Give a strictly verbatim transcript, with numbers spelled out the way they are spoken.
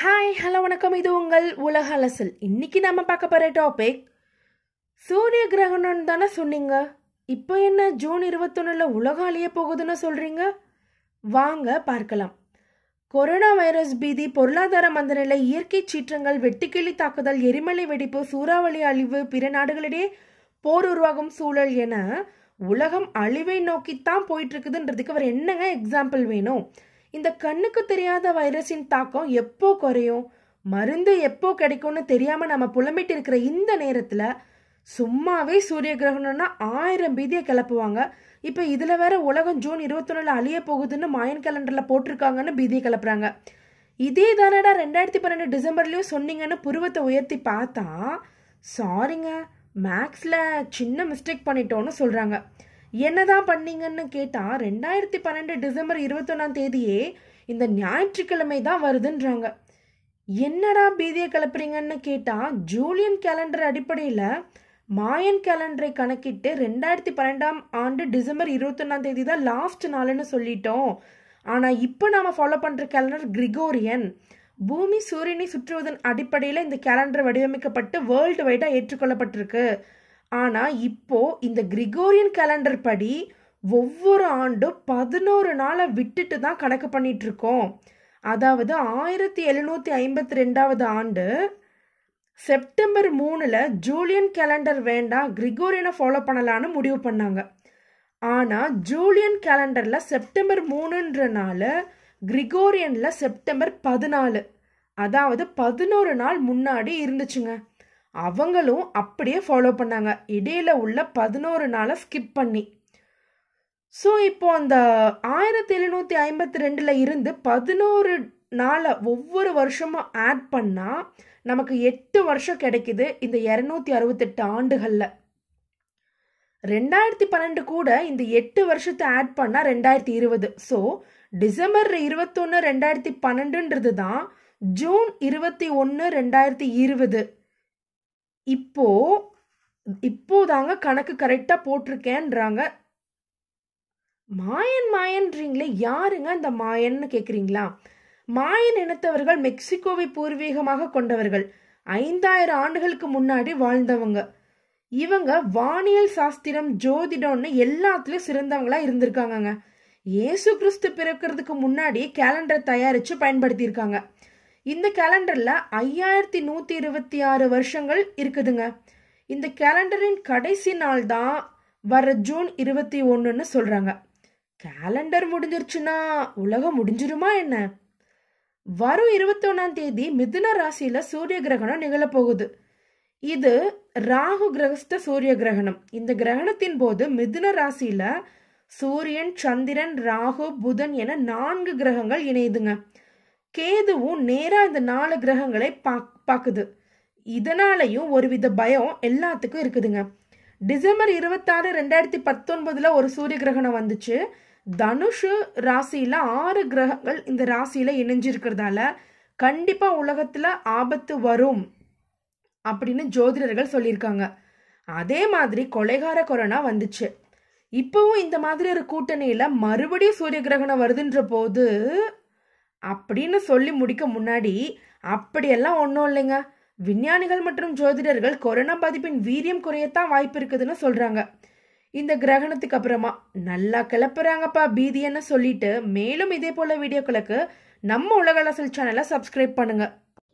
Hi, hello, welcome to Ulaga Alasal. Inniki nama paakapora topic Surya Grahanam dana sonninga. Ippo enna June twenty-first la ulagaliye poguduna solringa? Vaanga paarkalam. Coronavirus bidi porladhara mandanila iyarkai cheetrangal vettukeli taakudal erimali vedipu sooravali alivu pira naadugaliye por urvagum soolal ena ulagam alivai nokki thaan poitirukudendradhukku var ennaga example venum. இந்த கண்ணுக்கு தெரியாத வைரஸின் தாக்கம் எப்போ குறையும், மருந்து எப்போ கிடைக்கும்னு தெரியாம நாம புலம்பிட்டு இருக்கிற இந்த நேரத்துல சும்மாவே சூரிய கிரகணம்னா ஆயிரம் பீதியை கிளப்புவாங்க. இப்போ இதுல வேற உலகம் ஜூன் இருபத்தி ஒன்று ல அழிய போகுதுன்னு மாயன் கேலண்டர்ல போட்டிருக்காங்கன்னு பீதியை கிளப்புறாங்க. இதே தானடா ரெண்டாயிரத்தி பன்னிரண்டு டிசம்பர்லயும் சொன்னீங்கன்னு புருவத்தை உயர்த்தி பார்த்தா சாரிங்க மேக்ஸ்ல சின்ன மிஸ்டேக் பண்ணிட்டோம்னு சொல்றாங்க. என்னதான் பண்ணீங்கன்னு கேட்டா ரெண்டாயிரத்தி பன்னெண்டு டிசம்பர் இருபத்தி ஒன்னாம் தேதியே இந்த ஞாயிற்றுக்கிழமை தான் வருதுன்றாங்க. என்னடா பீதியை கிளப்புறீங்கன்னு கேட்டா ஜூலியன் கேலண்டர் அடிப்படையில மாயன் கேலண்டரை கணக்கிட்டு ரெண்டாயிரத்தி பன்னெண்டாம் ஆண்டு டிசம்பர் இருபத்தி ஒன்னாம் தேதி தான் லாஸ்ட் நாள்னு சொல்லிட்டோம். ஆனா இப்ப நாம ஃபாலோ பண்ற கேலண்டர் கிரிகோரியன். பூமி சூரியனை சுற்றுவதன் அடிப்படையில இந்த கேலண்டர் வடிவமைக்கப்பட்டு வேர்ல்டு வைடா ஏற்றுக்கொள்ளப்பட்டிருக்கு. ஆனா இப்போ இந்த கிரிகோரியன் கேலண்டர் படி ஒவ்வொரு ஆண்டும் பதினோரு நாளை விட்டுட்டு தான் கணக்கு பண்ணிட்டு இருக்கோம். அதாவது ஆயிரத்தி எழுநூத்தி ஐம்பத்தி ரெண்டாவது ஆண்டு செப்டம்பர் மூணுல ஜூலியன் கேலண்டர் வேண்டாம், கிரிகோரியனை ஃபாலோ பண்ணலான்னு முடிவு பண்ணாங்க. ஆனா ஜூலியன் கேலண்டர்ல செப்டம்பர் மூணுன்றனால கிரிகோரியன்ல செப்டம்பர் பதினாலு, அதாவது பதினோரு நாள் முன்னாடி இருந்துச்சுங்க. அவங்களும் அப்படியே ஃபாலோ பண்ணாங்க, இடையில உள்ள பதினோரு நாளை ஸ்கிப் பண்ணி. ஸோ இப்போ அந்த ஆயிரத்தி எழுநூற்றி ஐம்பத்தி ரெண்டுல இருந்து பதினோரு நாளை ஒவ்வொரு வருஷமும் ஆட் பண்ணால் நமக்கு எட்டு வருஷம் கிடைக்குது. இந்த இரநூத்தி அறுபத்தெட்டு ஆண்டுகளில் ரெண்டாயிரத்தி பன்னெண்டு கூட இந்த எட்டு வருஷத்தை ஆட் பண்ணால் ரெண்டாயிரத்தி இருபது. ஸோ டிசம்பர் இருபத்தொன்று ரெண்டாயிரத்தி பன்னெண்டுன்றது தான் ஜூன் இருபத்தி ஒன்று ரெண்டாயிரத்தி இருபது. இப்போ இப்போதாங்க கணக்கு கரெக்டாக போட்டிருக்கேன்றாங்க. மாயன் மாயன்றீங்களே, யாருங்க அந்த மாயன்னு கேட்குறீங்களா? மாயன் இனத்தவர்கள் மெக்சிகோவை பூர்வீகமாக கொண்டவர்கள். ஐந்தாயிரம் ஆண்டுகளுக்கு முன்னாடி வாழ்ந்தவங்க. இவங்க வானியல் சாஸ்திரம், ஜோதிடம்னு எல்லாத்துலேயும் சிறந்தவங்களா இருந்திருக்காங்கங்க. இயேசு கிறிஸ்து பிறக்கிறதுக்கு முன்னாடி கேலண்டர் தயாரித்து பயன்படுத்தியிருக்காங்க. இந்த கேலண்டரில் ஐயாயிரத்தி நூற்றி இருபத்தி ஆறு வருஷங்கள் இருக்குதுங்க. இந்த கேலண்டரின் கடைசி நாள் தான் வர ஜூன் இருபத்தி ஒன்றுன்னு சொல்கிறாங்க. கேலண்டர் முடிஞ்சிருச்சுன்னா உலகம் முடிஞ்சிருமா என்ன? வரும் இருபத்தொன்னாம் தேதி மிதுன ராசியில் சூரிய கிரகணம் நிகழப்போகுது. இது ராகு கிரகஸ்த சூரிய கிரகணம். இந்த கிரகணத்தின் போது மிதுன ராசியில் சூரியன், சந்திரன், ராகு, புதன் என நான்கு கிரகங்கள் இணையுதுங்க. கேதுவும் நேரா இந்த நாலு கிரகங்களை பாக்குது. இதனாலையும் ஒருவித பயம் எல்லாத்துக்கும் இருக்குதுங்க. டிசம்பர் இருபத்தாறு ரெண்டாயிரத்தி பத்தொன்பதுல ஒரு சூரிய கிரகணம் வந்துச்சு. தனுஷு ராசியில ஆறு கிரகங்கள் இந்த ராசியில இணைஞ்சிருக்கிறதால கண்டிப்பா உலகத்துல ஆபத்து வரும் அப்படின்னு ஜோதிடர்கள் சொல்லியிருக்காங்க. அதே மாதிரி கொலைகார கொரோனா வந்துச்சு. இப்பவும் இந்த மாதிரி ஒரு கூட்டணியில மறுபடியும் சூரிய கிரகணம் வருதுன்ற போது அப்படின்னு சொல்லி முடிக்க முன்னாடி அப்படியெல்லாம் ஒன்றும் இல்லைங்க. விஞ்ஞானிகள் மற்றும் ஜோதிடர்கள் கொரோனா பாதிப்பின் வீரியம் குறையத்தான் வாய்ப்பு இருக்குதுன்னு சொல்கிறாங்க. இந்த கிரகணத்துக்கு அப்புறமா நல்லா கிளப்புறாங்கப்பா பீதியன்னு சொல்லிட்டு மேலும் இதே போல வீடியோக்களுக்கு நம்ம உலக அலசல் சேனலை சப்ஸ்கிரைப் பண்ணுங்க.